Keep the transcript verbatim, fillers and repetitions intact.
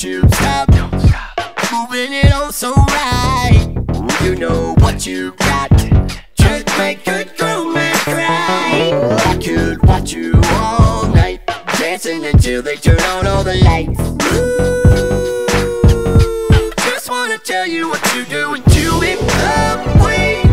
Don't you stop, don't stop moving it all so right. You know what you got, just make a grown man cry. I could watch you all night, dancing until they turn on all the lights. Ooh, just wanna tell you what you're doing to it. Up, we